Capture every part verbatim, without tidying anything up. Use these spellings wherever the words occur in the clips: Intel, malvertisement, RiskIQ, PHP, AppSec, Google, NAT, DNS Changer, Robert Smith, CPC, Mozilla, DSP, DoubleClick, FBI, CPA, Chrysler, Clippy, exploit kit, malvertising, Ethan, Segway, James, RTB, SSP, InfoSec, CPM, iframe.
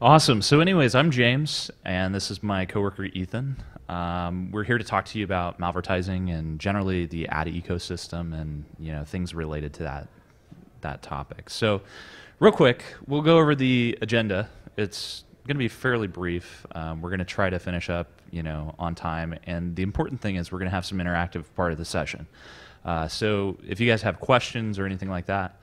Awesome. So anyways, I'm James, and this is my coworker, Ethan. Um, we're here to talk to you about malvertising and generally the ad ecosystem and, you know, things related to that, that topic. So real quick, we'll go over the agenda. It's going to be fairly brief. Um, we're going to try to finish up, you know, on time. And the important thing is we're going to have some interactive part of the session. Uh, so if you guys have questions or anything like that,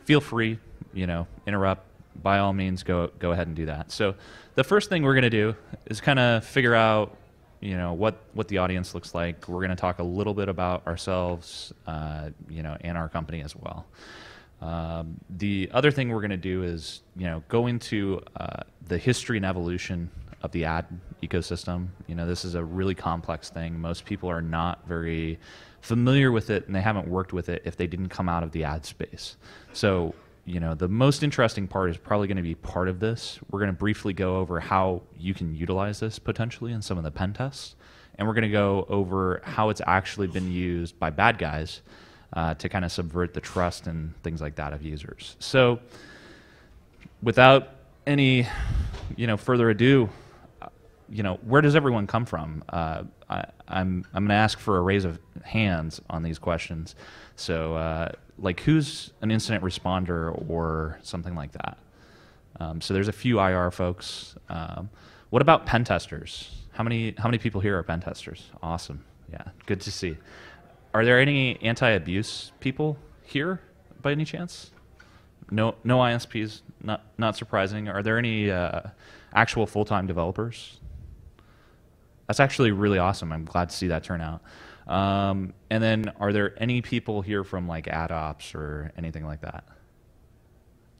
feel free, you know, interrupt. By all means, go go ahead and do that. So the first thing we're going to do is kind of figure out, you know, what what the audience looks like. We're going to talk a little bit about ourselves, uh, you know, and our company as well. Um, the other thing we're going to do is, you know, go into uh, the history and evolution of the ad ecosystem. You know, this is a really complex thing. Most people are not very familiar with it, and they haven't worked with it if they didn't come out of the ad space. So, you know, the most interesting part is probably going to be part of this. We're going to briefly go over how you can utilize this potentially in some of the pen tests. And we're going to go over how it's actually been used by bad guys uh, to kind of subvert the trust and things like that of users. So without any, you know, further ado, you know, where does everyone come from? Uh, I, I'm, I'm going to ask for a raise of hands on these questions. So, uh, like, who's an incident responder or something like that? Um, so there's a few I R folks. Um, what about pen testers? How many, how many people here are pen testers? Awesome. Yeah, good to see. Are there any anti-abuse people here by any chance? No, no I S Ps, not, not surprising. Are there any uh, actual full-time developers? That's actually really awesome. I'm glad to see that turnout. Um, and then are there any people here from like ad ops or anything like that?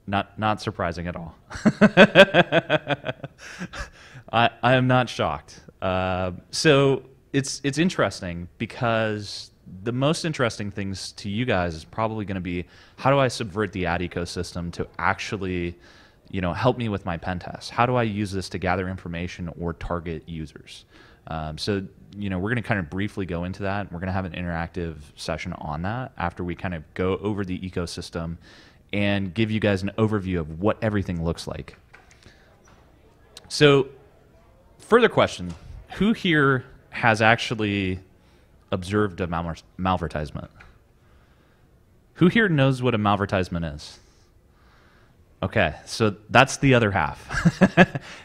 Not, not surprising at all. I, I am not shocked. Uh, so it's, it's interesting because the most interesting things to you guys is probably going to be, how do I subvert the ad ecosystem to actually, you know, help me with my pen test? How do I use this to gather information or target users? Um, so, you know, we're going to kind of briefly go into that. We're going to have an interactive session on that after we kind of go over the ecosystem and give you guys an overview of what everything looks like. So, further question, who here has actually observed a mal malvertisement? Who here knows what a malvertisement is? Okay, so that's the other half.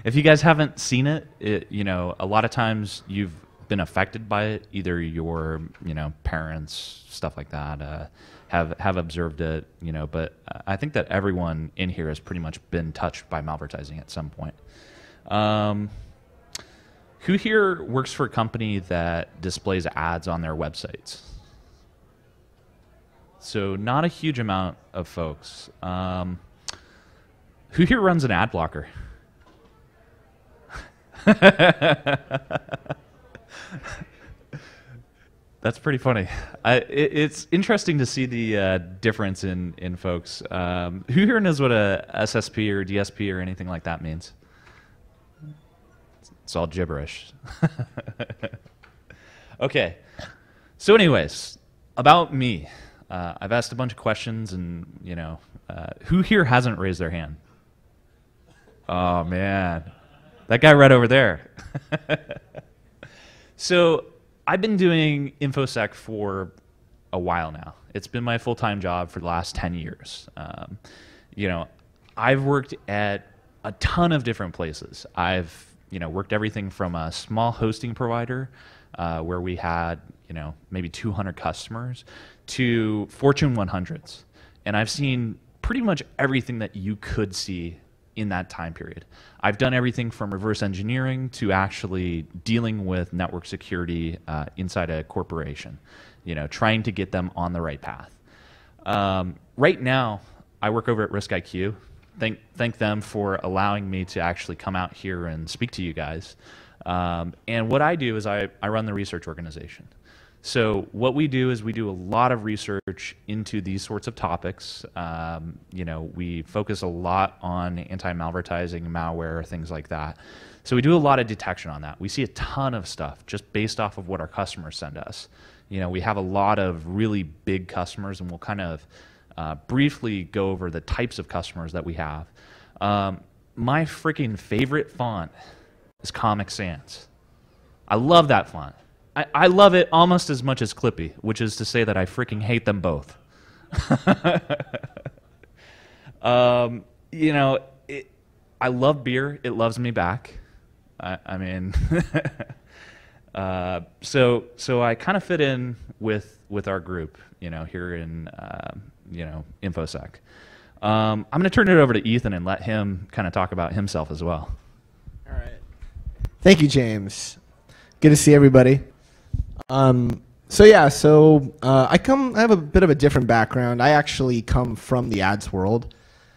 If you guys haven't seen it, it, you know, a lot of times you've been affected by it. Either your, you know, parents, stuff like that, uh, have have observed it, you know. But I think that everyone in here has pretty much been touched by malvertising at some point. Um, who here works for a company that displays ads on their websites? So not a huge amount of folks. Um, Who here runs an ad blocker? That's pretty funny. I, it, it's interesting to see the uh, difference in, in folks. Um, who here knows what a S S P or D S P or anything like that means? It's, it's all gibberish. Okay. So anyways, about me. Uh, I've asked a bunch of questions and, you know, uh, who here hasn't raised their hand? Oh, man, that guy right over there. So I've been doing InfoSec for a while now. It's been my full-time job for the last ten years. Um, you know, I've worked at a ton of different places. I've, you know, worked everything from a small hosting provider uh, where we had, you know, maybe two hundred customers to Fortune one hundreds. And I've seen pretty much everything that you could see in that time period. I've done everything from reverse engineering to actually dealing with network security uh, inside a corporation, you know, trying to get them on the right path. Um, right now, I work over at RiskIQ. Thank, thank them for allowing me to actually come out here and speak to you guys. Um, and what I do is I, I run the research organization. So what we do is we do a lot of research into these sorts of topics. Um, you know, we focus a lot on anti-malvertising, malware, things like that. So we do a lot of detection on that. We see a ton of stuff just based off of what our customers send us. You know, we have a lot of really big customers, and we'll kind of uh, briefly go over the types of customers that we have. Um, my freaking favorite font is Comic Sans. I love that font. I, I love it almost as much as Clippy, which is to say that I freaking hate them both. um, you know, it, I love beer. It loves me back. I, I mean, uh, so so I kind of fit in with with our group, you know, here in uh, you know InfoSec. Um, I'm going to turn it over to Ethan and let him kind of talk about himself as well. All right. Thank you, James. Good to see everybody. Um, so yeah, so uh, I come. I have a bit of a different background. I actually come from the ads world.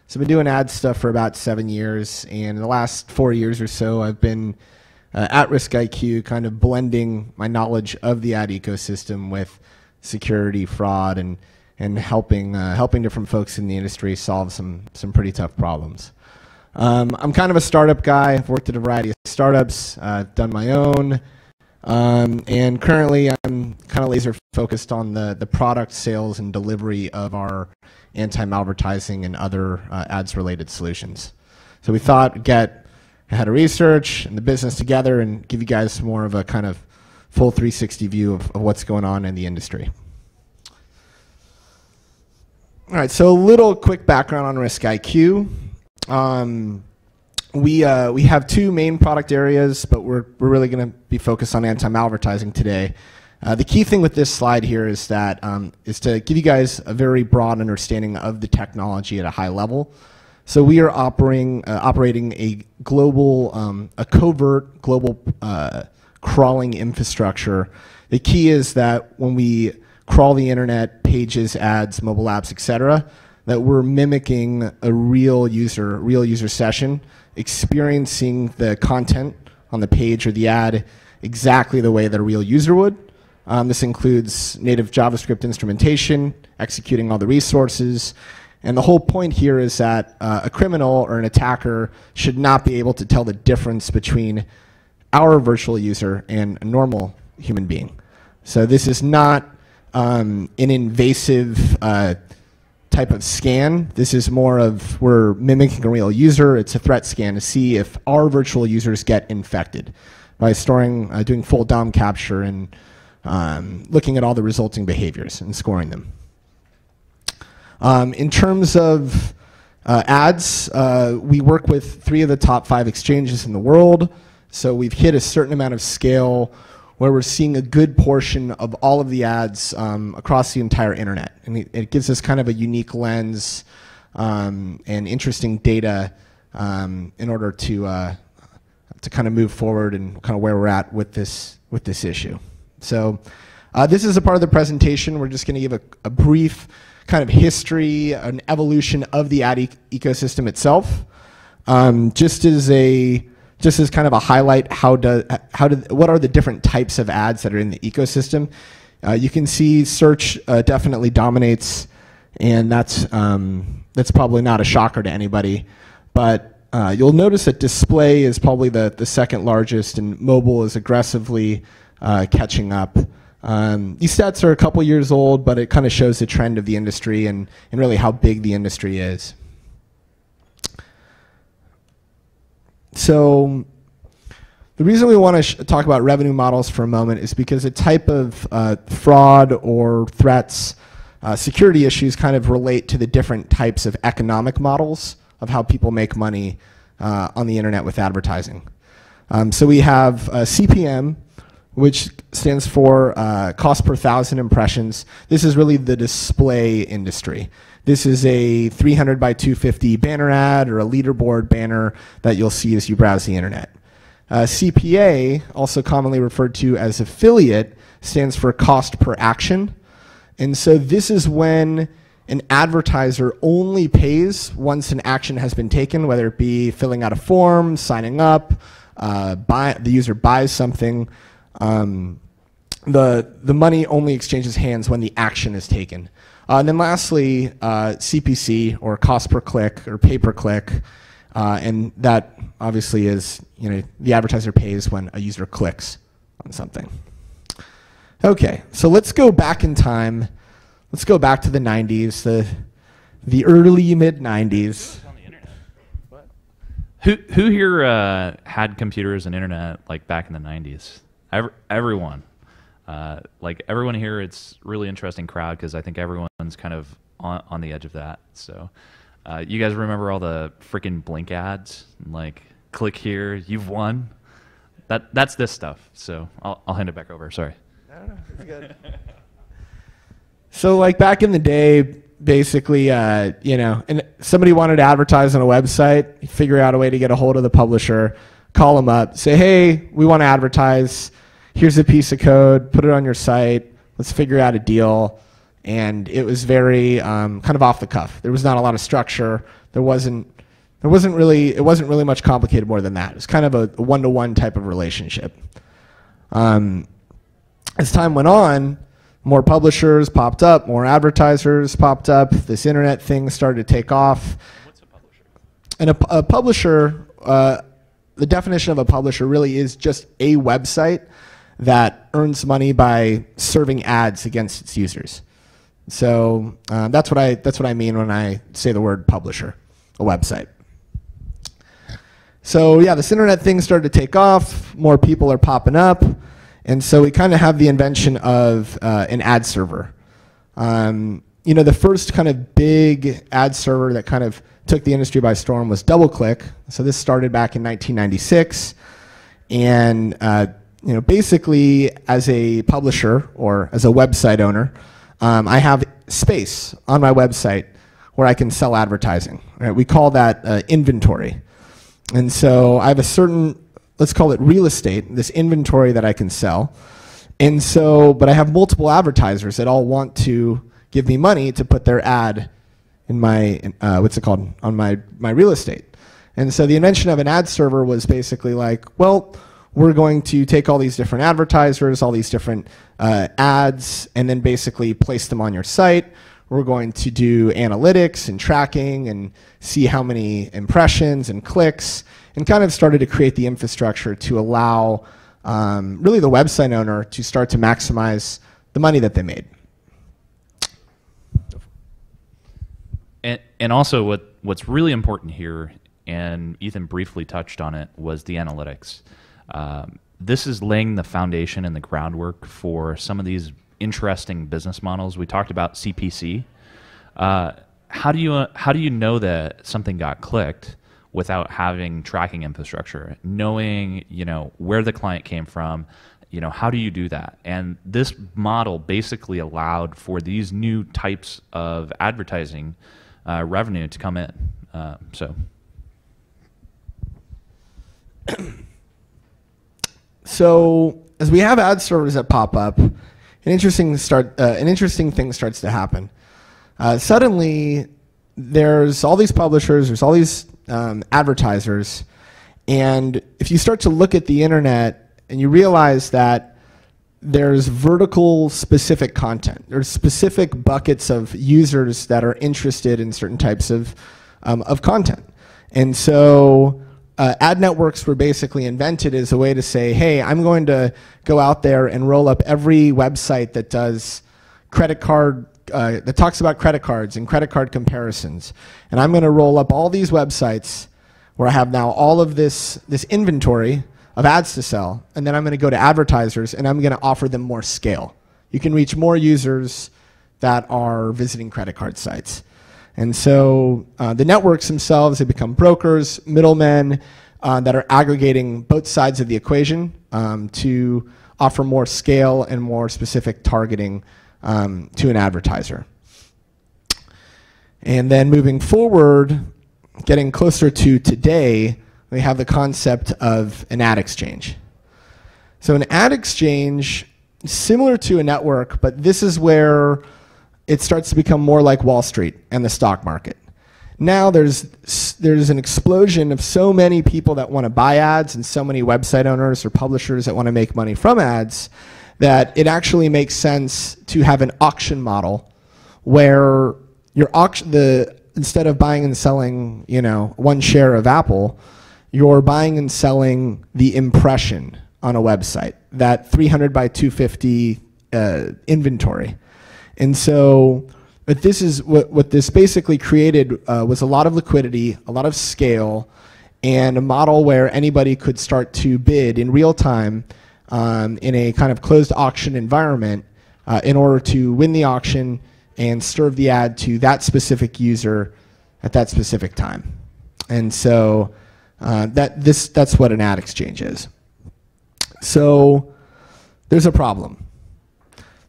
So I've been doing ad stuff for about seven years, and in the last four years or so, I've been uh, at RiskIQ, kind of blending my knowledge of the ad ecosystem with security, fraud, and and helping uh, helping different folks in the industry solve some some pretty tough problems. Um, I'm kind of a startup guy. I've worked at a variety of startups. I've uh, done my own. Um, and currently, I'm kind of laser focused on the, the product sales and delivery of our anti-malvertising and other uh, ads-related solutions. So we thought we'd get a head of research and the business together and give you guys more of a kind of full three sixty view of, of what's going on in the industry. All right, so a little quick background on RiskIQ. Um, We, uh, we have two main product areas, but we're, we're really going to be focused on anti-malvertising today. Uh, the key thing with this slide here is that um, is to give you guys a very broad understanding of the technology at a high level. So we are operating, uh, operating a global, um, a covert global uh, crawling infrastructure. The key is that when we crawl the internet, pages, ads, mobile apps, et cetera, that we're mimicking a real user, real user session, experiencing the content on the page or the ad exactly the way that a real user would. Um, this includes native JavaScript instrumentation, executing all the resources, and the whole point here is that uh, a criminal or an attacker should not be able to tell the difference between our virtual user and a normal human being. So this is not um, an invasive uh, type of scan. This is more of we're mimicking a real user. It's a threat scan to see if our virtual users get infected by storing, uh, doing full D O M capture and um, looking at all the resulting behaviors and scoring them. Um, in terms of uh, ads, uh, we work with three of the top five exchanges in the world. So we've hit a certain amount of scale where we're seeing a good portion of all of the ads um, across the entire internet. And it, it gives us kind of a unique lens um, and interesting data um, in order to, uh, to kind of move forward and kind of where we're at with this, with this issue. So uh, this is a part of the presentation. We're just gonna give a, a brief kind of history, an evolution of the ad e ecosystem itself. Um, just as a, Just as kind of a highlight, how do, how do, what are the different types of ads that are in the ecosystem? Uh, you can see search uh, definitely dominates, and that's, um, that's probably not a shocker to anybody. But uh, you'll notice that display is probably the, the second largest, and mobile is aggressively uh, catching up. Um, these stats are a couple years old, but it kind of shows the trend of the industry and, and really how big the industry is. So the reason we want to sh talk about revenue models for a moment is because a type of uh, fraud or threats, uh, security issues kind of relate to the different types of economic models of how people make money uh, on the internet with advertising. Um, so we have uh, C P M, which stands for uh, cost per thousand impressions. This is really the display industry. This is a three hundred by two fifty banner ad or a leaderboard banner that you'll see as you browse the internet. Uh, C P A, also commonly referred to as affiliate, stands for cost per action. And so this is when an advertiser only pays once an action has been taken, whether it be filling out a form, signing up, uh, buy, the user buys something. Um, the, the money only exchanges hands when the action is taken. Uh, and then lastly, uh, C P C, or cost per click, or pay per click, uh, and that obviously is, you know, the advertiser pays when a user clicks on something. Okay, so let's go back in time. Let's go back to the nineties, the the early mid nineties. Who who here uh, had computers and internet like back in the nineties? Every, everyone, uh, like everyone here. It's really interesting crowd because I think everyone's kind of on, on the edge of that. So, uh, you guys remember all the freaking Blink ads? And, like, click here, you've won. That that's this stuff. So I'll I'll hand it back over. Sorry. I don't know. It's good. So like back in the day, basically, uh, you know, and somebody wanted to advertise on a website, you figure out a way to get a hold of the publisher, call them up, say, hey, we want to advertise. Here's a piece of code. Put it on your site. Let's figure out a deal. And it was very um, kind of off the cuff. There was not a lot of structure. There wasn't. There wasn't really. It wasn't really much complicated more than that. It was kind of a one-to-one type of relationship. Um, as time went on, more publishers popped up, more advertisers popped up, this internet thing started to take off. What's a publisher? And a, a publisher, uh, the definition of a publisher really is just a website that earns money by serving ads against its users. So uh, that's what I, that's what I mean when I say the word publisher, a website. So yeah, this internet thing started to take off, more people are popping up. And so we kind of have the invention of uh, an ad server. Um, you know, the first kind of big ad server that kind of took the industry by storm was DoubleClick. So this started back in nineteen ninety-six. And, uh, you know, basically as a publisher or as a website owner, um, I have space on my website where I can sell advertising. Right? We call that uh, inventory. And so I have a certain, let's call it real estate, this inventory that I can sell. And so, but I have multiple advertisers that all want to give me money to put their ad in my, uh, what's it called, on my, my real estate. And so the invention of an ad server was basically like, well, we're going to take all these different advertisers, all these different uh, ads, and then basically place them on your site. We're going to do analytics and tracking and see how many impressions and clicks, and kind of started to create the infrastructure to allow um, really the website owner to start to maximize the money that they made. And, and also what, what's really important here, and Ethan briefly touched on it, was the analytics. Um, this is laying the foundation and the groundwork for some of these interesting business models. We talked about C P C. Uh, how do you uh, how do you know that something got clicked without having tracking infrastructure? Knowing, you know, where the client came from, you know, how do you do that? And this model basically allowed for these new types of advertising uh, revenue to come in. Uh, so. So as we have ad servers that pop up, An interesting start. Uh, an interesting thing starts to happen. Uh, suddenly, there's all these publishers, there's all these um, advertisers, and if you start to look at the internet and you realize that there's vertical-specific content, there's specific buckets of users that are interested in certain types of um, of content, and so. Uh, ad networks were basically invented as a way to say, hey, I'm going to go out there and roll up every website that does credit card, uh, that talks about credit cards and credit card comparisons. And I'm going to roll up all these websites where I have now all of this, this inventory of ads to sell. And then I'm going to go to advertisers and I'm going to offer them more scale. You can reach more users that are visiting credit card sites. And so uh, the networks themselves, they become brokers, middlemen uh, that are aggregating both sides of the equation um, to offer more scale and more specific targeting um, to an advertiser. And then moving forward, getting closer to today, we have the concept of an ad exchange. So an ad exchange, similar to a network, but this is where it starts to become more like Wall Street and the stock market. Now there's, there's an explosion of so many people that want to buy ads and so many website owners or publishers that want to make money from ads that it actually makes sense to have an auction model where your auction, the, instead of buying and selling, you know, one share of Apple, you're buying and selling the impression on a website, that three hundred by two fifty uh, inventory. And so, but this is what, what this basically created uh, was a lot of liquidity, a lot of scale, and a model where anybody could start to bid in real time um, in a kind of closed auction environment uh, in order to win the auction and serve the ad to that specific user at that specific time. And so uh, that this that's what an ad exchange is. So there's a problem.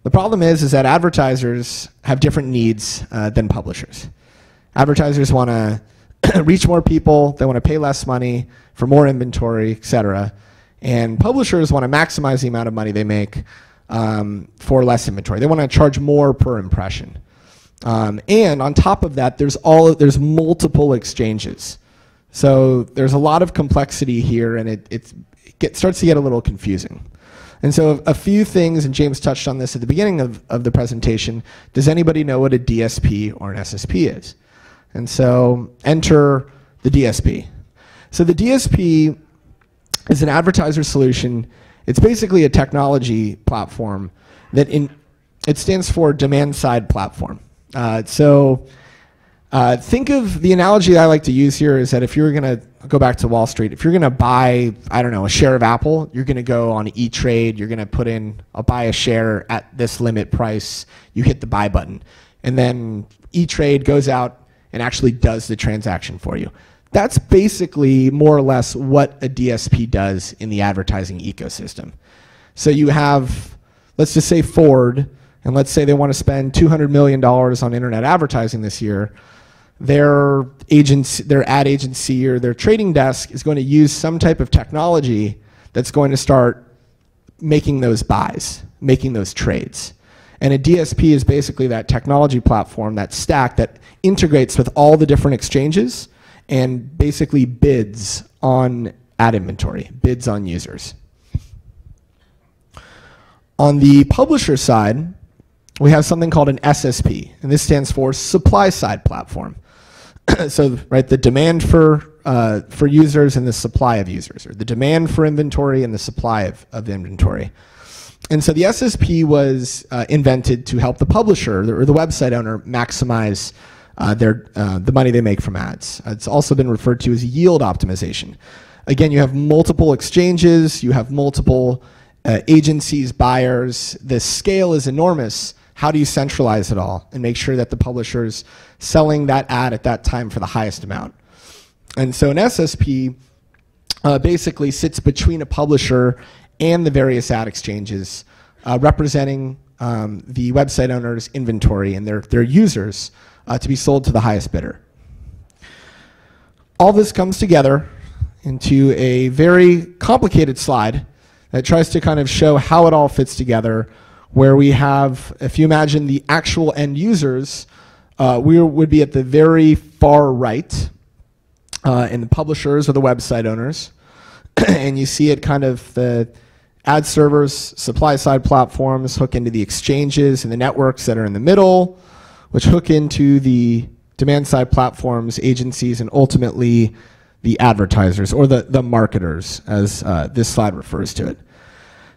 The problem is, is that advertisers have different needs uh, than publishers. Advertisers want to reach more people, they want to pay less money for more inventory, et cetera. And publishers want to maximize the amount of money they make um, for less inventory. They want to charge more per impression. Um, and on top of that, there's, all, there's multiple exchanges. So there's a lot of complexity here, and it, it's, it get, starts to get a little confusing. And so a few things, and James touched on this at the beginning of, of the presentation. Does anybody know what a D S P or an S S P is? And so enter the D S P. So the D S P is an advertiser solution. It's basically a technology platform that in, it stands for demand side platform. Uh, so uh, think of the analogy that I like to use here is that if you're gonna go back to Wall Street, if you're gonna buy, I don't know, a share of Apple, you're gonna go on E-Trade, you're gonna put in, I'll buy a share at this limit price, you hit the buy button. And then E-Trade goes out and actually does the transaction for you. That's basically more or less what a D S P does in the advertising ecosystem. So you have, let's just say Ford, and let's say they want to spend two hundred million dollars on internet advertising this year. Their agency, their ad agency or their trading desk is going to use some type of technology that's going to start making those buys, making those trades. And a D S P is basically that technology platform, that stack that integrates with all the different exchanges and basically bids on ad inventory, bids on users. On the publisher side, we have something called an S S P, and this stands for supply side platform. So, right, the demand for, uh, for users and the supply of users, or the demand for inventory and the supply of, of inventory. And so the S S P was uh, invented to help the publisher or the website owner maximize uh, their, uh, the money they make from ads. It's also been referred to as yield optimization. Again, you have multiple exchanges, you have multiple uh, agencies, buyers. The scale is enormous. How do you centralize it all and make sure that the publisher's selling that ad at that time for the highest amount? And so an S S P uh, basically sits between a publisher and the various ad exchanges, uh, representing um, the website owner's inventory and their, their users uh, to be sold to the highest bidder. All this comes together into a very complicated slide that tries to kind of show how it all fits together, where we have, if you imagine the actual end users, uh, we would be at the very far right, uh, and the publishers or the website owners, and you see it kind of the ad servers, supply side platforms hook into the exchanges and the networks that are in the middle, which hook into the demand side platforms, agencies, and ultimately the advertisers or the, the marketers, as uh, this slide refers to it.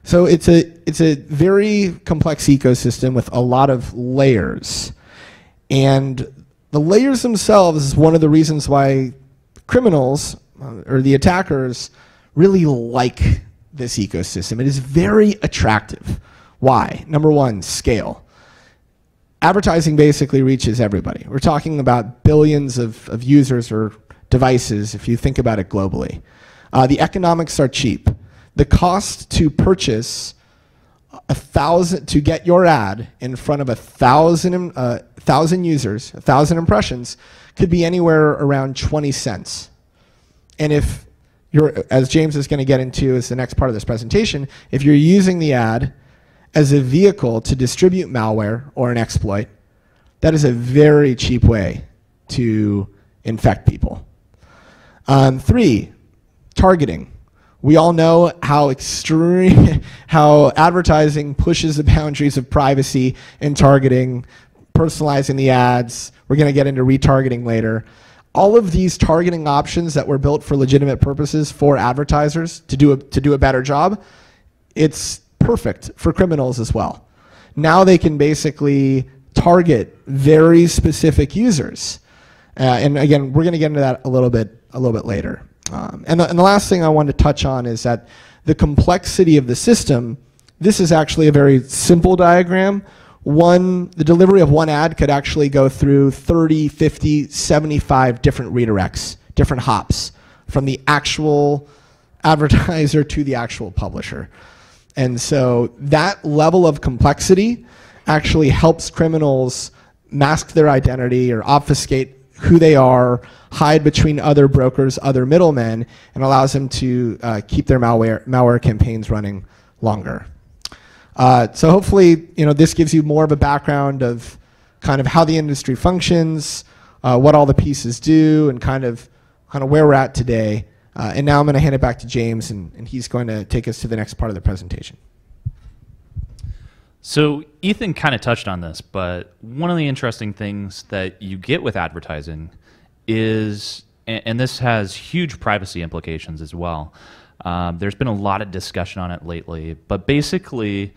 So it's a, it's a very complex ecosystem with a lot of layers. And the layers themselves is one of the reasons why criminals uh, or the attackers really like this ecosystem. It is very attractive. Why? Number one, scale. Advertising basically reaches everybody. We're talking about billions of, of users or devices if you think about it globally. Uh, the economics are cheap. The cost to purchase a thousand, to get your ad in front of a thousand, uh, thousand users, a thousand impressions, could be anywhere around twenty cents. And if You're, as James is going to get into as the next part of this presentation, if you're using the ad as a vehicle to distribute malware or an exploit, that is a very cheap way to infect people. Um, three, targeting. We all know how extreme, how advertising pushes the boundaries of privacy and targeting, personalizing the ads. We're going to get into retargeting later. All of these targeting options that were built for legitimate purposes for advertisers to do a, to do a better job, it's perfect for criminals as well. Now they can basically target very specific users. Uh, and again, we're going to get into that a little bit, a little bit later. Um, and, the, and the last thing I want to touch on is that the complexity of the system, this is actually a very simple diagram. One, the delivery of one ad could actually go through thirty, fifty, seventy-five different redirects, different hops, from the actual advertiser to the actual publisher. And so that level of complexity actually helps criminals mask their identity or obfuscate who they are, hide between other brokers, other middlemen, and allows them to uh, keep their malware, malware campaigns running longer. Uh, so hopefully, you know, this gives you more of a background of kind of how the industry functions, uh, what all the pieces do, and kind of, kind of where we're at today. Uh, and now I'm going to hand it back to James, and, and he's going to take us to the next part of the presentation. So Ethan kind of touched on this, but one of the interesting things that you get with advertising is, and, and this has huge privacy implications as well. Um, there's been a lot of discussion on it lately, but basically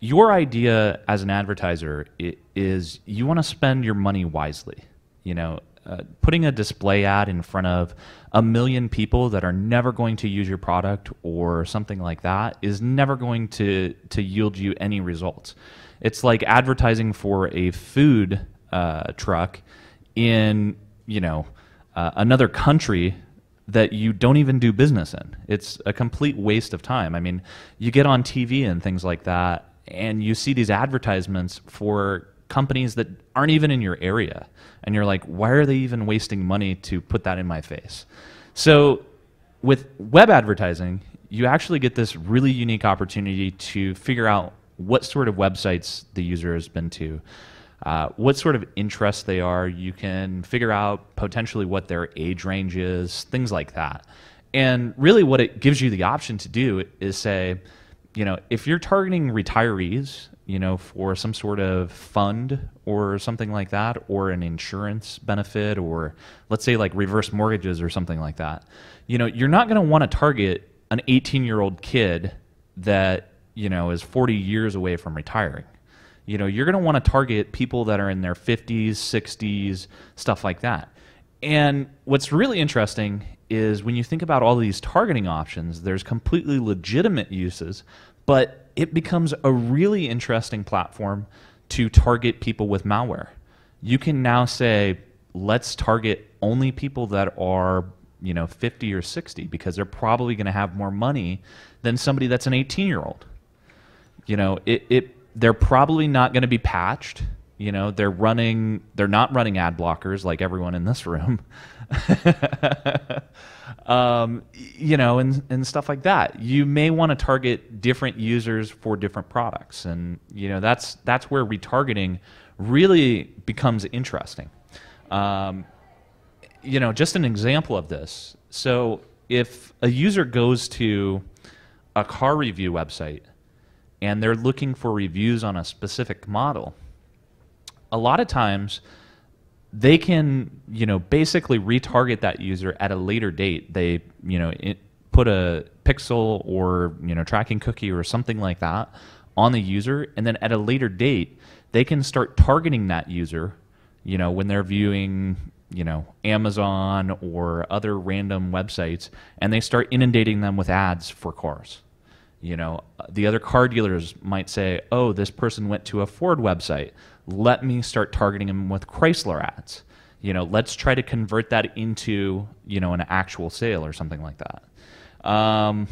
your idea as an advertiser is you want to spend your money wisely. You know, uh, putting a display ad in front of a million people that are never going to use your product or something like that is never going to, to yield you any results. It's like advertising for a food uh, truck in, you know, uh, another country that you don't even do business in. It's a complete waste of time. I mean, you get on T V and things like that, and you see these advertisements for companies that aren't even in your area. And you're like, why are they even wasting money to put that in my face? So with web advertising, you actually get this really unique opportunity to figure out what sort of websites the user has been to, Uh, what sort of interests they are. You can figure out potentially what their age range is, things like that. And really what it gives you the option to do is say, you know, if you're targeting retirees, you know, for some sort of fund or something like that, or an insurance benefit, or let's say like reverse mortgages or something like that, you know, you're not going to want to target an eighteen year old kid that, you know, is forty years away from retiring. You know, you're going to want to target people that are in their fifties, sixties, stuff like that. And what's really interesting is when you think about all these targeting options, there's completely legitimate uses, but it becomes a really interesting platform to target people with malware. You can now say, let's target only people that are, you know, fifty or sixty, because they're probably going to have more money than somebody that's an eighteen year old. You know, it, it they're probably not going to be patched. You know, they're running, they're not running ad blockers like everyone in this room. um, you know, and, and stuff like that. You may want to target different users for different products. And, you know, that's, that's where retargeting really becomes interesting. Um, you know, just an example of this. So if a user goes to a car review website, and they're looking for reviews on a specific model, a lot of times they can, you know, basically retarget that user at a later date. They, you know, it, put a pixel or, you know, tracking cookie or something like that on the user, and then at a later date, they can start targeting that user, you know, when they're viewing, you know, Amazon or other random websites, and they start inundating them with ads for cars. You know, the other car dealers might say, oh, this person went to a Ford website. Let me start targeting them with Chrysler ads. You know, let's try to convert that into, you know, an actual sale or something like that. Um,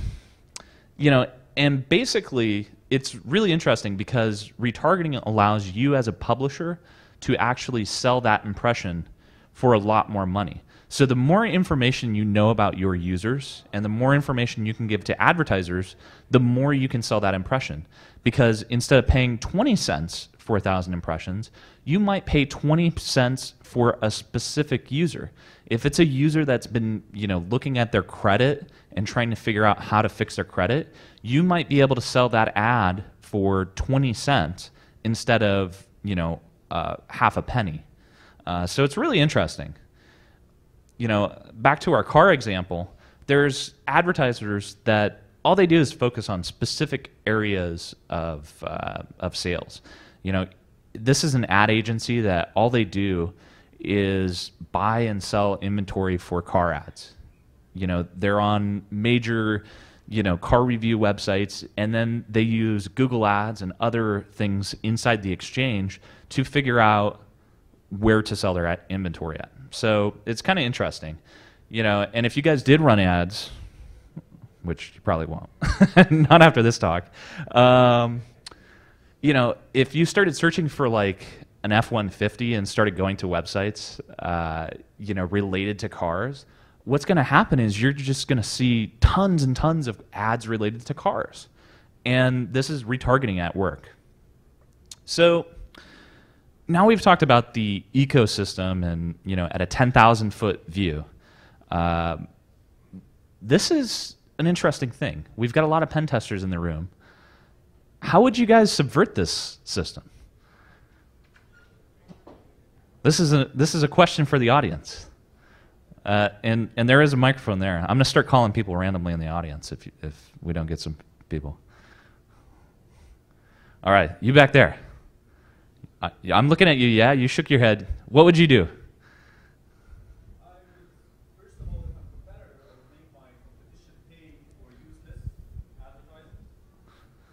you know, and basically it's really interesting because retargeting allows you as a publisher to actually sell that impression for a lot more money. So the more information you know about your users and the more information you can give to advertisers, the more you can sell that impression. Because instead of paying twenty cents for one thousand impressions, you might pay twenty cents for a specific user. If it's a user that's been, you know, looking at their credit and trying to figure out how to fix their credit, you might be able to sell that ad for twenty cents instead of, you know, uh, half a penny. Uh, so it's really interesting. You know, back to our car example, there's advertisers that all they do is focus on specific areas of, uh, of sales. You know, this is an ad agency that all they do is buy and sell inventory for car ads. you know, they're on major, you know, car review websites, and then they use Google Ads and other things inside the exchange to figure out where to sell their inventory at. So it's kind of interesting, you know, and if you guys did run ads, which you probably won't, not after this talk, um, you know, if you started searching for like an F one fifty and started going to websites, uh, you know, related to cars, what's going to happen is you're just going to see tons and tons of ads related to cars. And this is retargeting at work. So now we've talked about the ecosystem and, you know, at a ten thousand foot view. Uh, this is an interesting thing. We've got a lot of pen testers in the room. How would you guys subvert this system? This is a, this is a question for the audience. Uh, and, and there is a microphone there. I'm going to start calling people randomly in the audience if, you, if we don't get some people. All right, you back there. I, I'm looking at you, yeah? You shook your head. What would you do? I would, first of all, become a competitor and make my competition pay or use this advertisement.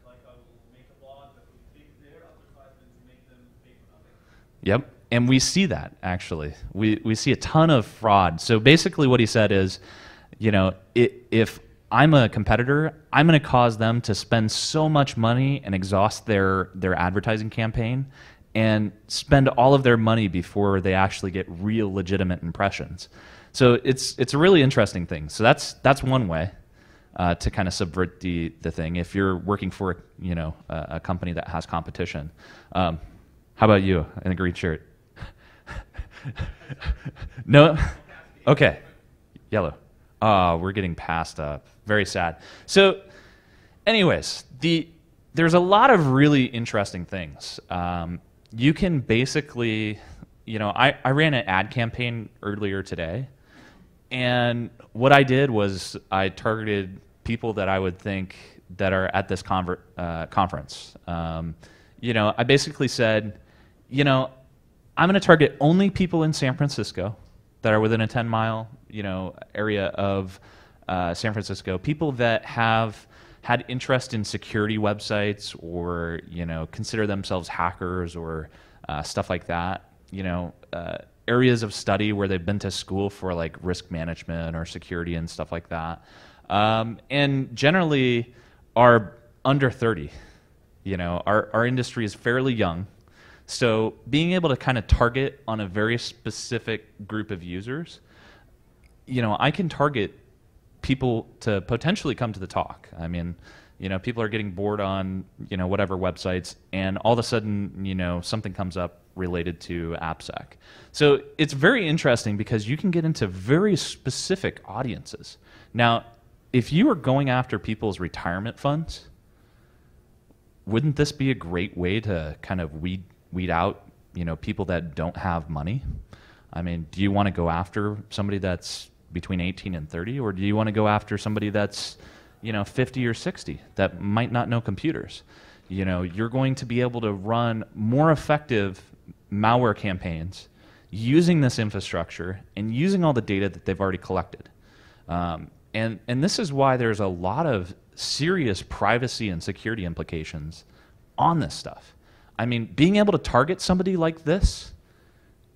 Like I will make a blog that will take their advertisement to make them pay for nothing. Yep. And we see that, actually. We, we see a ton of fraud. So basically what he said is, you know, it, if I'm a competitor, I'm going to cause them to spend so much money and exhaust their, their advertising campaign and spend all of their money before they actually get real legitimate impressions. So it's, it's a really interesting thing. So that's, that's one way uh, to kind of subvert the, the thing if you're working for, you know, a, a company that has competition. Um, how about you in a green shirt? No? Okay. Yellow. Ah, uh, we're getting passed up. Very sad. So anyways, the, there's a lot of really interesting things. Um, you can basically, you know, I, I ran an ad campaign earlier today, and what I did was I targeted people that I would think that are at this conver uh, conference. Um, you know, I basically said, you know, I'm going to target only people in San Francisco that are within a ten mile, you know, area of uh, San Francisco, people that have had interest in security websites or, you know, consider themselves hackers or uh, stuff like that, you know, uh, areas of study where they've been to school for like risk management or security and stuff like that, um, and generally are under thirty. You know, our, our industry is fairly young. So being able to kind of target on a very specific group of users, you know, I can target people to potentially come to the talk. I mean, you know, people are getting bored on, you know, whatever websites, and all of a sudden, you know, something comes up related to AppSec. So it's very interesting because you can get into very specific audiences. Now, if you are going after people's retirement funds, wouldn't this be a great way to kind of weed weed out, you know, people that don't have money? I mean, do you want to go after somebody that's between eighteen and thirty, or do you want to go after somebody that's, you know, fifty or sixty that might not know computers? You know, you're going to be able to run more effective malware campaigns using this infrastructure and using all the data that they've already collected. Um, and, and this is why there's a lot of serious privacy and security implications on this stuff. I mean, being able to target somebody like this,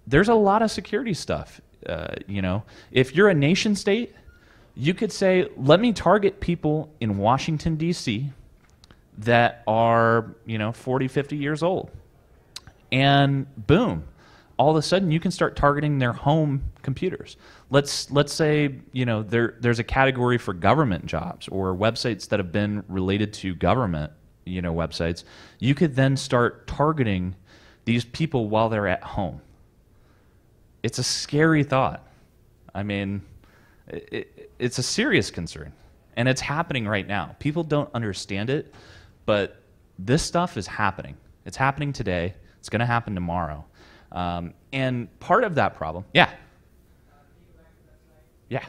there's a lot of security stuff, uh, you know. If you're a nation state, you could say, let me target people in Washington, D C that are, you know, forty, fifty years old. And boom, all of a sudden you can start targeting their home computers. Let's, let's say, you know, there, there's a category for government jobs or websites that have been related to government, you know, websites. You could then start targeting these people while they're at home. It's a scary thought. I mean, it, it's a serious concern, and it's happening right now. People don't understand it, but this stuff is happening. It's happening today. It's going to happen tomorrow. Um, and part of that problem, yeah, yeah.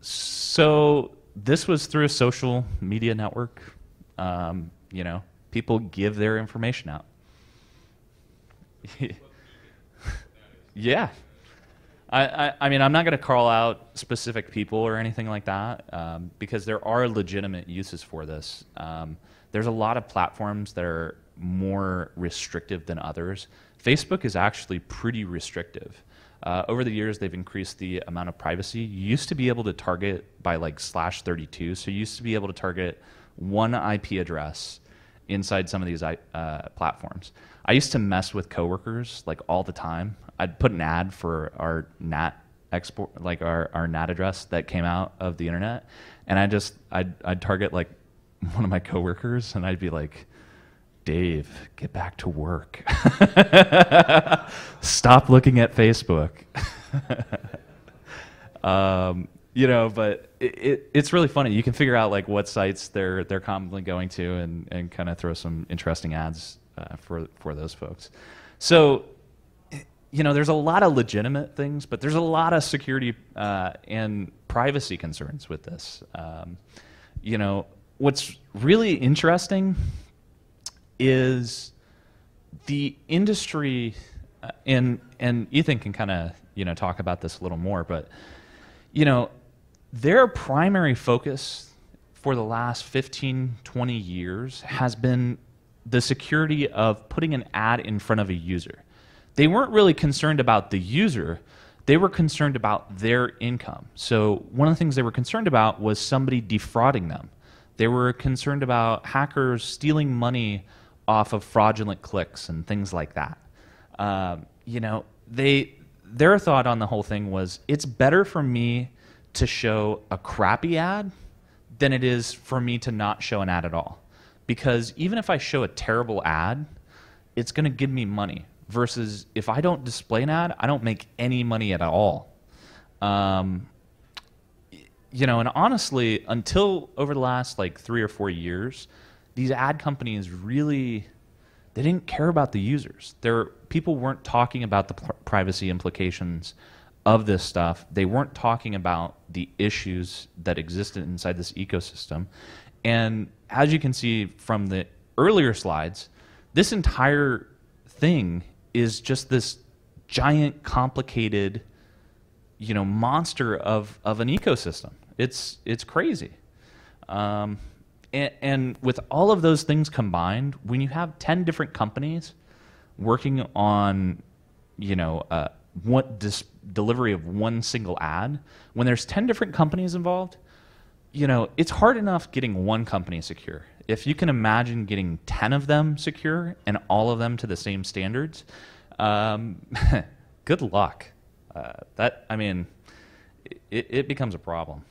So this was through a social media network. Um, you know, people give their information out. Yeah. I, I, I mean, I'm not going to call out specific people or anything like that, um, because there are legitimate uses for this. Um, there's a lot of platforms that are more restrictive than others. Facebook is actually pretty restrictive. Uh, over the years, they've increased the amount of privacy. You used to be able to target by like slash thirty-two, so you used to be able to target one I P address inside some of these uh, platforms. I used to mess with coworkers like all the time. I'd put an ad for our N A T export, like our, our N A T address that came out of the internet, and I just I'd I'd target like one of my coworkers, and I'd be like, Dave, get back to work. Stop looking at Facebook. um, you know, but it, it, it's really funny. You can figure out like what sites they're they're commonly going to, and and kind of throw some interesting ads uh, for for those folks. So, you know, there's a lot of legitimate things, but there's a lot of security uh, and privacy concerns with this. Um, you know, what's really interesting is the industry, uh, and and Ethan can kind of you know talk about this a little more, but you know their primary focus for the last fifteen, twenty years has been the security of putting an ad in front of a user. They weren't really concerned about the user, they were concerned about their income. So one of the things they were concerned about was somebody defrauding them. They were concerned about hackers stealing money off of fraudulent clicks and things like that. Um, you know, they their thought on the whole thing was, it's better for me to show a crappy ad than it is for me to not show an ad at all. Because even if I show a terrible ad, it's gonna give me money, versus if I don't display an ad, I don't make any money at all. Um, you know, and honestly, until over the last like three or four years, these ad companies really, they didn't care about the users. Their people weren't talking about the privacy implications of this stuff. They weren't talking about the issues that existed inside this ecosystem. And as you can see from the earlier slides, this entire thing is just this giant, complicated, you know, monster of of an ecosystem. It's it's crazy. Um, And, and with all of those things combined, when you have ten different companies working on, you know, uh, what dis delivery of one single ad, when there's ten different companies involved, you know, it's hard enough getting one company secure. If you can imagine getting ten of them secure and all of them to the same standards, um, good luck. Uh, that, I mean, it, it becomes a problem.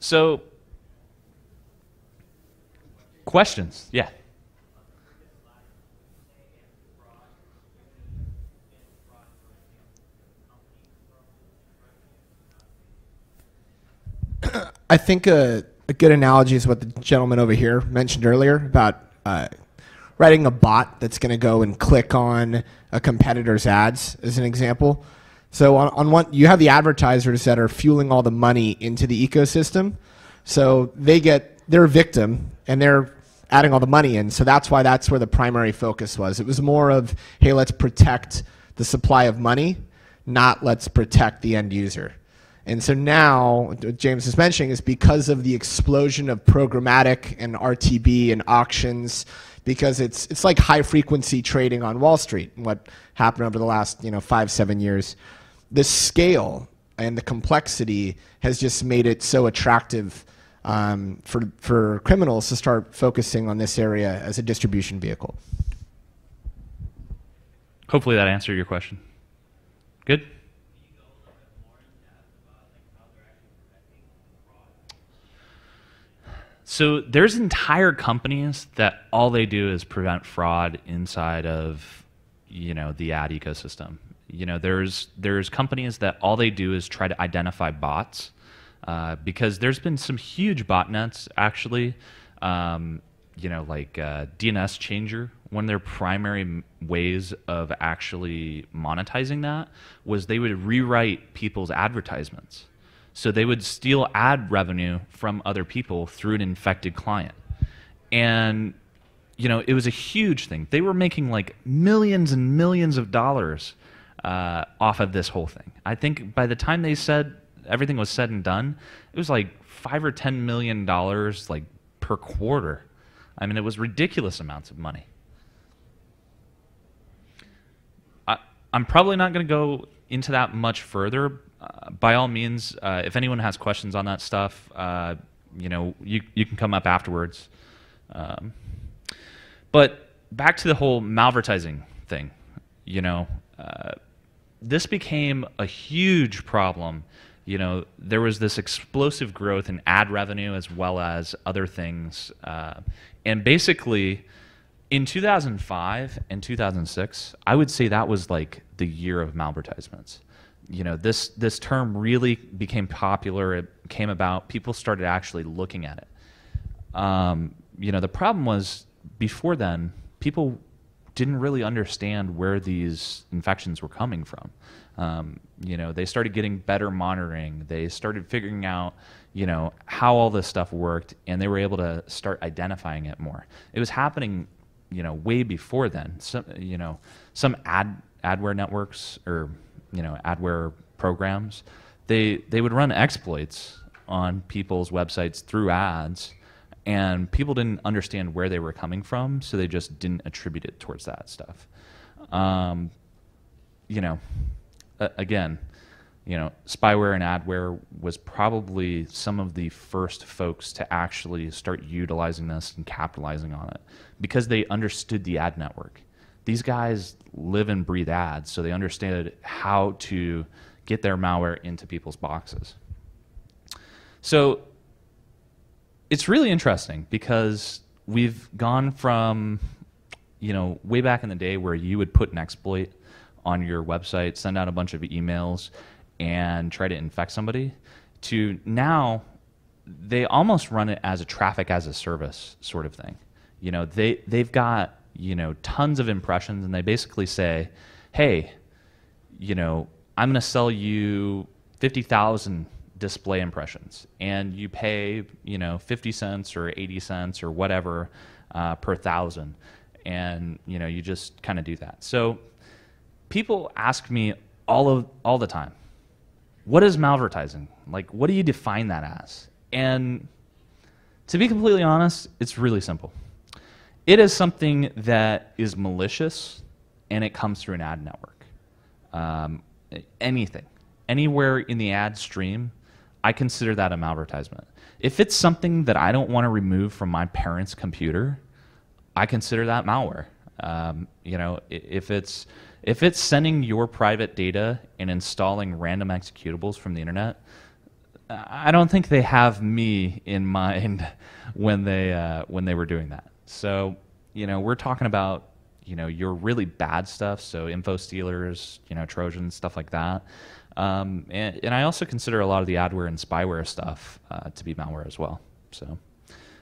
So, questions? Yeah. I think a, a good analogy is what the gentleman over here mentioned earlier about uh, writing a bot that's going to go and click on a competitor's ads, as an example. So on, on one, you have the advertisers that are fueling all the money into the ecosystem, so they get they're a victim and they're adding all the money in. So that's why that's where the primary focus was. It was more of, hey, let's protect the supply of money, not let's protect the end user. And so now, what James is mentioning is because of the explosion of programmatic and R T B and auctions, because it's, it's like high frequency trading on Wall Street, and what happened over the last you know, five, seven years, the scale and the complexity has just made it so attractive Um, for, for criminals to start focusing on this area as a distribution vehicle. Hopefully that answered your question. Good? Can you go a little bit more in depth about like how they're actually preventing fraud? So there's entire companies that all they do is prevent fraud inside of you know the ad ecosystem. You know there's there's companies that all they do is try to identify bots. Uh, because there's been some huge botnets, actually, um, you know, like uh, D N S Changer. One of their primary m ways of actually monetizing that was they would rewrite people's advertisements. So they would steal ad revenue from other people through an infected client. And, you know, it was a huge thing. They were making like millions and millions of dollars uh, off of this whole thing. I think by the time they said everything was said and done, it was like five or ten million dollars, like per quarter. I mean, it was ridiculous amounts of money. I, I'm probably not going to go into that much further. Uh, by all means, uh, if anyone has questions on that stuff, uh, you know, you, you can come up afterwards. Um, but back to the whole malvertising thing, you know, uh, this became a huge problem. You know, there was this explosive growth in ad revenue as well as other things. Uh, and basically, in two thousand five and two thousand six, I would say that was like the year of malvertisements. You know, this, this term really became popular. It came about. People started actually looking at it. Um, you know, the problem was before then, people didn't really understand where these infections were coming from. Um, you know, they started getting better monitoring. They started figuring out, you know, how all this stuff worked, and they were able to start identifying it more. It was happening, you know, way before then. Some, you know, some ad adware networks or you know, adware programs, they, they would run exploits on people's websites through ads, and people didn't understand where they were coming from, so they just didn't attribute it towards that stuff. Um, you know, uh, again, you know, spyware and adware was probably some of the first folks to actually start utilizing this and capitalizing on it because they understood the ad network. These guys live and breathe ads, so they understand how to get their malware into people's boxes. So it's really interesting because we've gone from, you know, way back in the day where you would put an exploit on your website, send out a bunch of emails, and try to infect somebody, to now they almost run it as a traffic as a service sort of thing. You know, they, they've got, you know, tons of impressions, and they basically say, hey, you know, I'm gonna sell you fifty thousand display impressions, and you pay, you know, fifty cents or eighty cents or whatever uh, per thousand, and, you know, you just kind of do that. So people ask me all of all the time, what is malvertising? Like, what do you define that as? And to be completely honest, it's really simple. It is something that is malicious, and it comes through an ad network. Um, anything, anywhere in the ad stream, I consider that a malvertisement. If it's something that I don't want to remove from my parents' computer, I consider that malware. Um, you know, if it's if it's sending your private data and installing random executables from the internet, I don't think they have me in mind when they uh, when they were doing that. So, you know, we're talking about, you know, your really bad stuff, so info stealers, you know, Trojans, stuff like that. Um, and, and I also consider a lot of the adware and spyware stuff uh, to be malware as well. So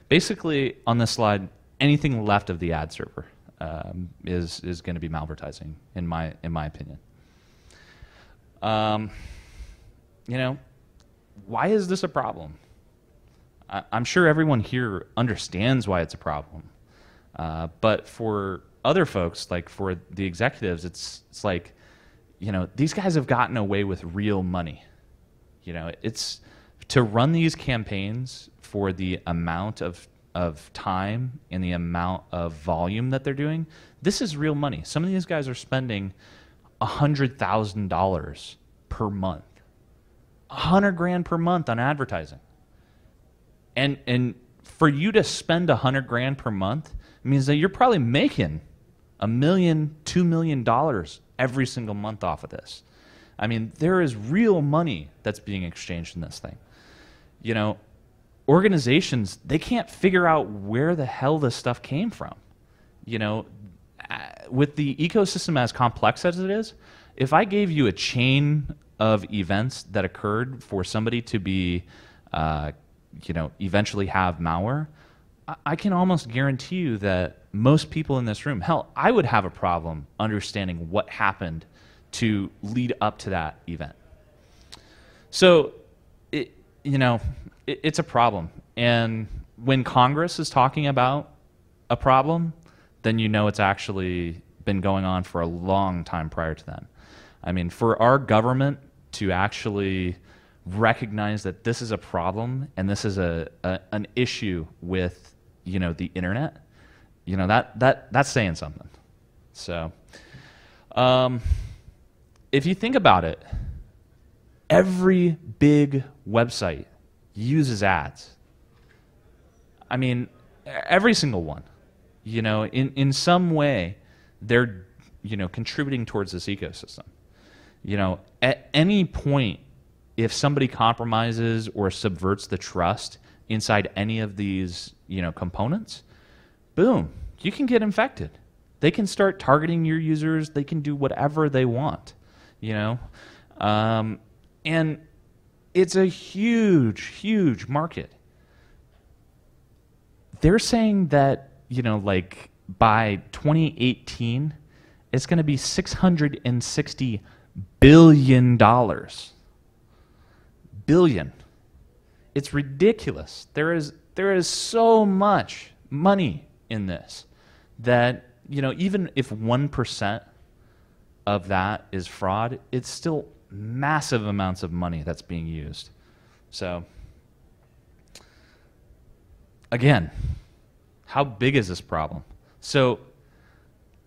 basically on this slide, anything left of the ad server um, is, is going to be malvertising, in my, in my opinion. Um, you know, why is this a problem? I, I'm sure everyone here understands why it's a problem. Uh, but for other folks, like for the executives, it's, it's like, you know, these guys have gotten away with real money. You know, it's to run these campaigns for the amount of, of time and the amount of volume that they're doing. This is real money. Some of these guys are spending one hundred thousand dollars per month, one hundred grand per month on advertising. And, and for you to spend a hundred grand per month means that you're probably making a million, two million dollars every single month off of this. I mean, there is real money that's being exchanged in this thing. You know, organizations, they can't figure out where the hell this stuff came from. You know, with the ecosystem as complex as it is, if I gave you a chain of events that occurred for somebody to be uh, you know, eventually have malware, I can almost guarantee you that most people in this room, hell, I would have a problem understanding what happened to lead up to that event. So, it, you know, it, it's a problem. And when Congress is talking about a problem, then you know it's actually been going on for a long time prior to then. I mean, for our government to actually recognize that this is a problem and this is a, a an issue with, you know, the internet, you know, that that that's saying something. So um, if you think about it, every big website uses ads. I mean, every single one, you know, in, in some way they're, you know, contributing towards this ecosystem. You know, at any point, if somebody compromises or subverts the trust inside any of these, you know, components, boom, you can get infected. They can start targeting your users. They can do whatever they want, you know. Um, and it's a huge, huge market. They're saying that, you know, like by twenty eighteen, it's going to be six hundred sixty billion dollars. Billion. It's ridiculous. There is, there is so much money in this that, you know, even if one percent of that is fraud, it's still massive amounts of money that's being used. So, again, how big is this problem? So,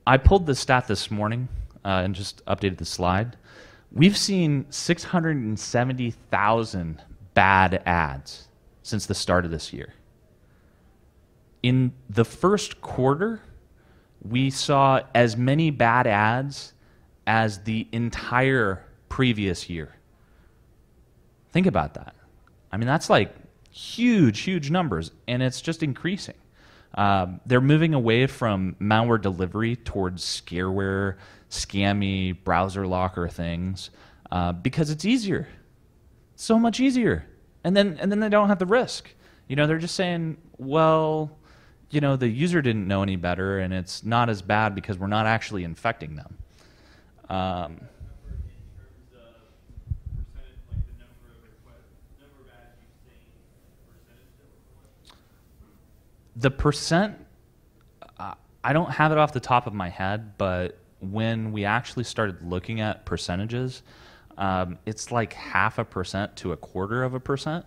I pulled this stat this morning uh, and just updated the slide. We've seen six hundred seventy thousand bad ads since the start of this year. In the first quarter, we saw as many bad ads as the entire previous year. Think about that. I mean, that's like huge, huge numbers, and it's just increasing. Um, they're moving away from malware delivery towards scareware, scammy, browser locker things, uh, because it's easier. It's so much easier. And then, and then they don't have the risk. You know, they're just saying, well, you know, the user didn't know any better, and it's not as bad because we're not actually infecting them. Um, The percent, uh, I don't have it off the top of my head, but when we actually started looking at percentages, um, it's like half a percent to a quarter of a percent.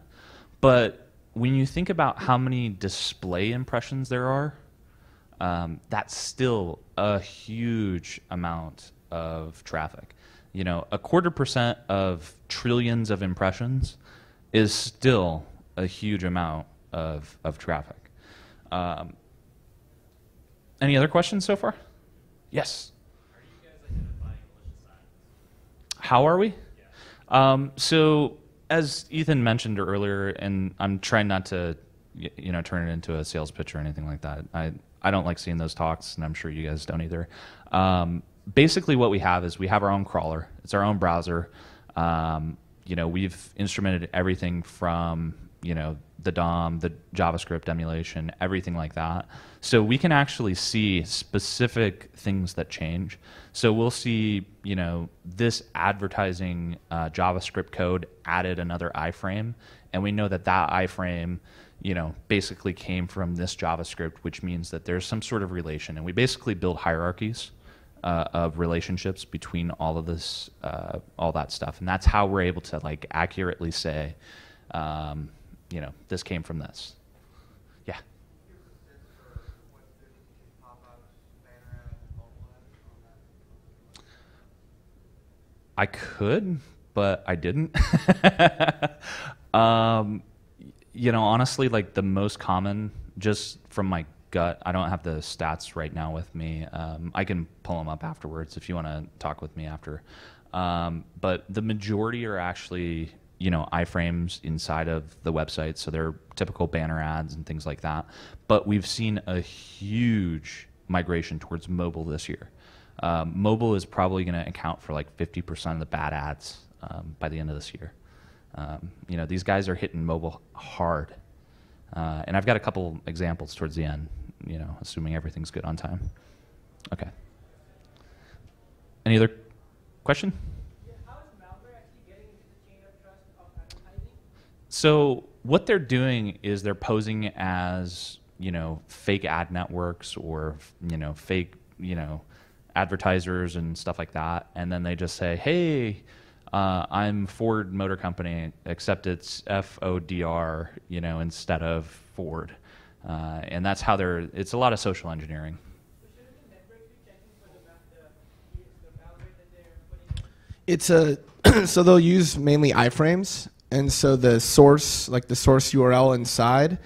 But when you think about how many display impressions there are, um, that's still a huge amount of traffic. You know, a quarter percent of trillions of impressions is still a huge amount of, of traffic. Um, any other questions so far? Yes. Are you guys identifying malicious ads? How are we? Yeah. Um, so as Ethan mentioned earlier, and I'm trying not to, you know, turn it into a sales pitch or anything like that. I, I don't like seeing those talks, and I'm sure you guys don't either. Um, basically what we have is we have our own crawler. It's our own browser. Um, you know, we've instrumented everything from, you know, the D O M, the JavaScript emulation, everything like that. So we can actually see specific things that change. So we'll see, you know, this advertising uh, JavaScript code added another iframe, and we know that that iframe, you know, basically came from this JavaScript, which means that there's some sort of relation. And we basically build hierarchies uh, of relationships between all of this, uh, all that stuff. And that's how we're able to, like, accurately say, um, you know, this came from this. Yeah. I could, but I didn't. um, you know, honestly, like the most common, just from my gut, I don't have the stats right now with me. Um, I can pull them up afterwards if you want to talk with me after. Um, but the majority are actually, you know, iframes inside of the website, so they're typical banner ads and things like that. But we've seen a huge migration towards mobile this year. Um, mobile is probably going to account for like fifty percent of the bad ads um, by the end of this year. Um, you know, these guys are hitting mobile hard, uh, and I've got a couple examples towards the end. You know, assuming everything's good on time. Okay. Any other question? So what they're doing is they're posing as, you know, fake ad networks or, you know, fake, you know, advertisers and stuff like that. And then they just say, hey, uh, I'm Ford Motor Company, except it's F O D R, you know, instead of Ford. Uh, and that's how they're, it's a lot of social engineering. It's a, so they'll use mainly iframes. And so the source, like the source U R L inside,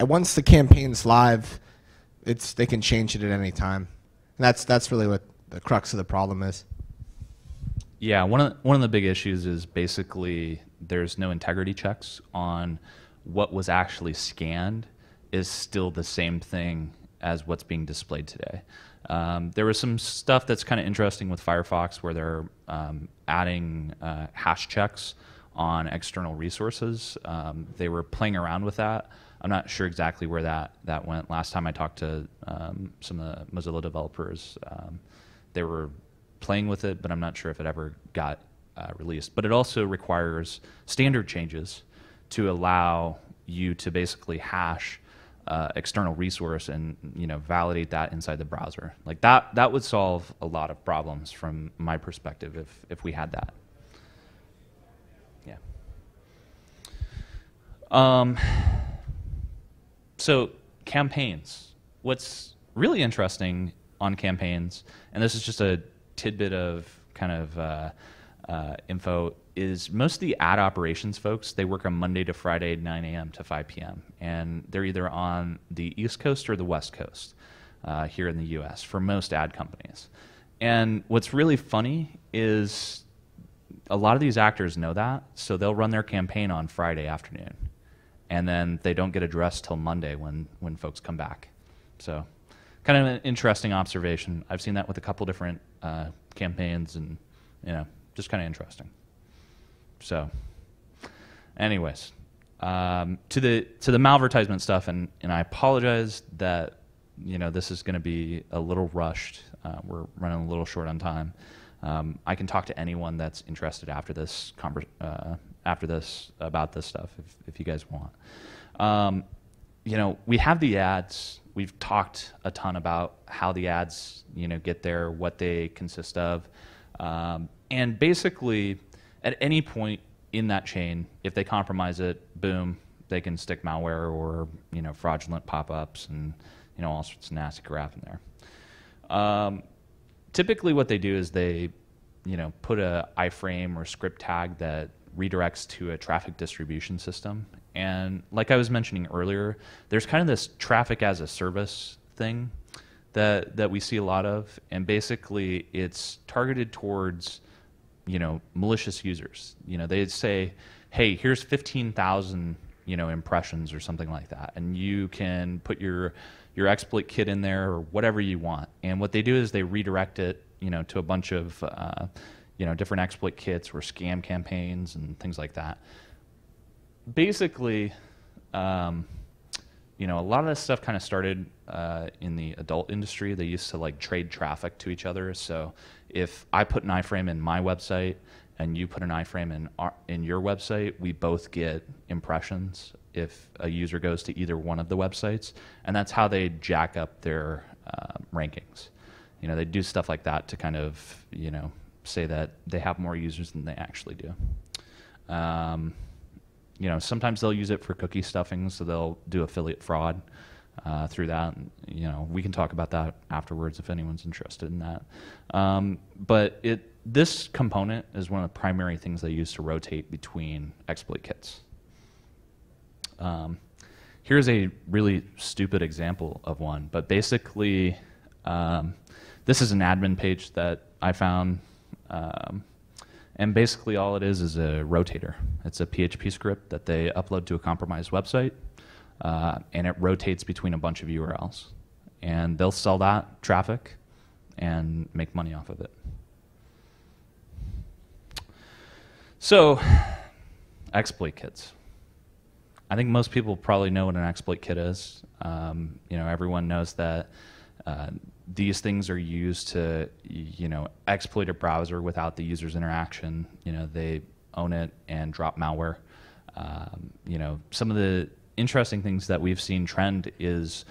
once the campaign's live, it's, they can change it at any time. And that's, that's really what the crux of the problem is. Yeah, one of, one of the big issues is basically there's no integrity checks on what was actually scanned is still the same thing as what's being displayed today. Um, there was some stuff that's kind of interesting with Firefox where they're um, adding uh, hash checks on external resources. Um, they were playing around with that. I'm not sure exactly where that, that went. Last time I talked to um, some of the Mozilla developers, um, they were playing with it, but I'm not sure if it ever got uh, released. But it also requires standard changes to allow you to basically hash uh, external resource and, you know, validate that inside the browser. Like that, that would solve a lot of problems from my perspective if, if we had that. Yeah. Um, So campaigns, what's really interesting on campaigns, and this is just a tidbit of kind of uh, uh, info, is most of the ad operations folks, they work on Monday to Friday, nine A M to five P M And they're either on the East Coast or the West Coast uh, here in the U S for most ad companies. And what's really funny is a lot of these actors know that, so they'll run their campaign on Friday afternoon. And then they don't get addressed till Monday when, when folks come back. So kind of an interesting observation. I've seen that with a couple different uh, campaigns and, you know, just kind of interesting. So anyways, um, to the to the malvertisement stuff, and, and I apologize that, you know, this is going to be a little rushed. Uh, we're running a little short on time. Um, I can talk to anyone that's interested after this conversation. Uh, after this about this stuff if, if you guys want. Um, you know, we have the ads. We've talked a ton about how the ads, you know, get there, what they consist of. Um, and basically, at any point in that chain, if they compromise it, boom, they can stick malware or, you know, fraudulent pop-ups and, you know, all sorts of nasty crap in there. Um, typically what they do is they, you know, put a iframe or script tag that redirects to a traffic distribution system. And like I was mentioning earlier, there's kind of this traffic as a service thing that that we see a lot of. And basically it's targeted towards, you know, malicious users. You know, they'd say, hey, here's fifteen thousand, you know, impressions or something like that. And you can put your, your exploit kit in there or whatever you want. And what they do is they redirect it, you know, to a bunch of, uh, you know, different exploit kits or scam campaigns and things like that. Basically, um, you know, a lot of this stuff kind of started uh, in the adult industry. They used to like trade traffic to each other. So if I put an iframe in my website and you put an iframe in our, in your website, we both get impressions if a user goes to either one of the websites, and that's how they jack up their uh, rankings. You know, they do stuff like that to kind of, you know, say that they have more users than they actually do. Um, you know, sometimes they'll use it for cookie stuffing, so they'll do affiliate fraud uh, through that. And, you know, we can talk about that afterwards if anyone's interested in that. Um, but it this component is one of the primary things they use to rotate between exploit kits. Um, here's a really stupid example of one, but basically, um, this is an admin page that I found. Um, and basically all it is is a rotator. It's a P H P script that they upload to a compromised website, uh, and it rotates between a bunch of U R Ls. And they'll sell that traffic and make money off of it. So, exploit kits. I think most people probably know what an exploit kit is. Um, you know, everyone knows that uh, these things are used to, you know, exploit a browser without the user's interaction. You know, they own it and drop malware. Um, you know, some of the interesting things that we've seen trend is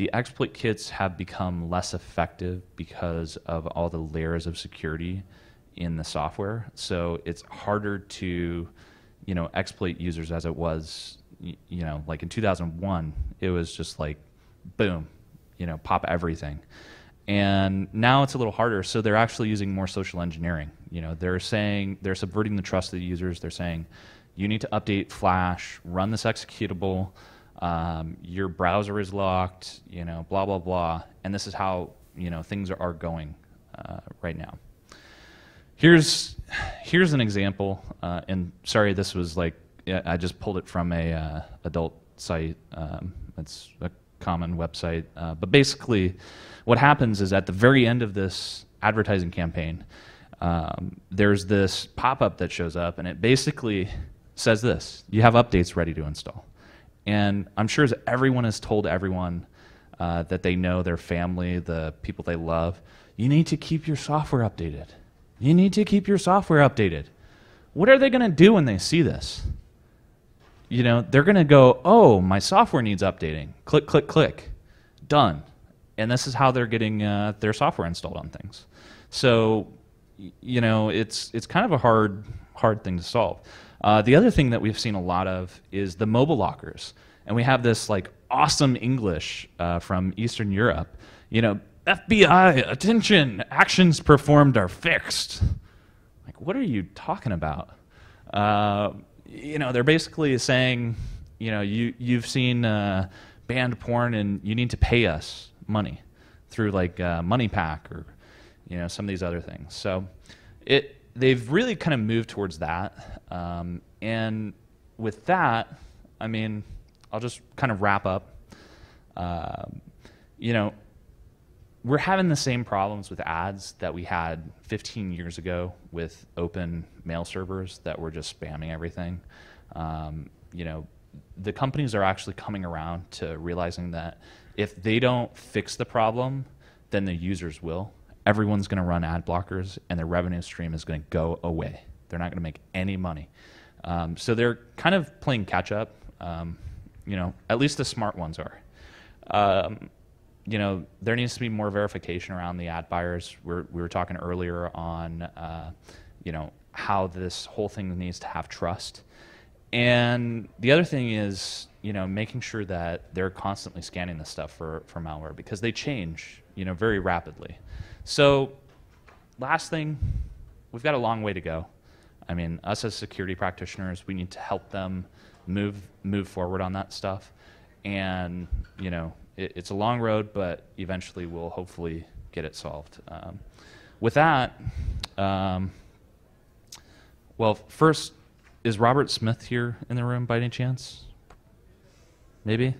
the exploit kits have become less effective because of all the layers of security in the software. So it's harder to, you know, exploit users as it was, you know, like in two thousand one, it was just like, boom, you know, pop everything. And now it's a little harder. So they're actually using more social engineering. You know, they're saying, they're subverting the trust of the users. They're saying, you need to update Flash, run this executable, um, your browser is locked, you know, blah, blah, blah. And this is how, you know, things are going uh, right now. Here's, here's an example, uh, and sorry, this was like, I just pulled it from a uh, adult site. Um, it's a common website, uh, but basically what happens is at the very end of this advertising campaign, um, there's this pop-up that shows up, and it basically says this: you have updates ready to install. And I'm sure as everyone has told everyone uh, that they know, their family, the people they love, you need to keep your software updated. You need to keep your software updated. What are they going to do when they see this? You know, they're going to go, oh, my software needs updating. Click, click, click. Done. And this is how they're getting uh, their software installed on things. So, you know, it's, it's kind of a hard, hard thing to solve. Uh, the other thing that we've seen a lot of is the mobile lockers. And we have this, like, awesome English uh, from Eastern Europe. You know, F B I, attention, actions performed are fixed. Like, what are you talking about? Uh, you know, they're basically saying, you know, you, you've seen uh, banned porn and you need to pay us money through, like, uh, Money Pack or, you know, some of these other things. So it, they've really kind of moved towards that. Um, and with that, I mean, I'll just kind of wrap up. Uh, you know, we're having the same problems with ads that we had fifteen years ago with open mail servers that were just spamming everything. Um, you know, the companies are actually coming around to realizing that if they don't fix the problem, then the users will. Everyone's going to run ad blockers, and their revenue stream is going to go away. They're not going to make any money. Um, so they're kind of playing catch up. Um, you know, at least the smart ones are. Um, You know, there needs to be more verification around the ad buyers. We're, we were talking earlier on, uh, you know, how this whole thing needs to have trust. And the other thing is, you know, making sure that they're constantly scanning this stuff for, for malware, because they change, you know, very rapidly. So last thing, we've got a long way to go. I mean, us as security practitioners, we need to help them move, move forward on that stuff. And, you know, it's a long road, but eventually we'll hopefully get it solved. Um, with that, um, well, first, is Robert Smith here in the room by any chance? Maybe?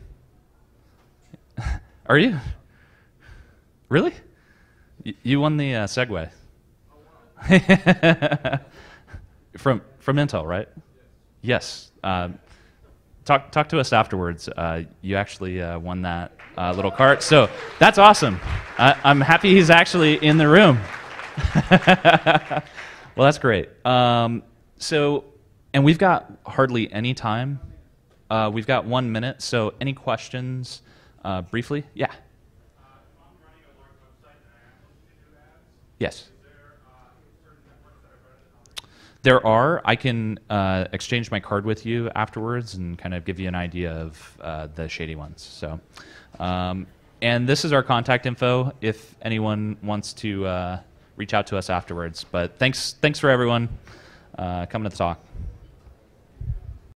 Are you? Really? Y you won the uh, Segway. from, from Intel, right? Yes. Um, Talk, talk to us afterwards. Uh, you actually uh, won that uh, little cart, so that's awesome. I, I'm happy he's actually in the room. Well, that's great. Um, so, and we've got hardly any time. Uh, we've got one minute, so any questions uh, briefly? Yeah. Uh, if I'm running a large website and I am looking to do ads, yes. There are. I can uh, exchange my card with you afterwards and kind of give you an idea of uh, the shady ones. So, um, and this is our contact info if anyone wants to uh, reach out to us afterwards. But thanks, thanks for everyone uh, coming to the talk.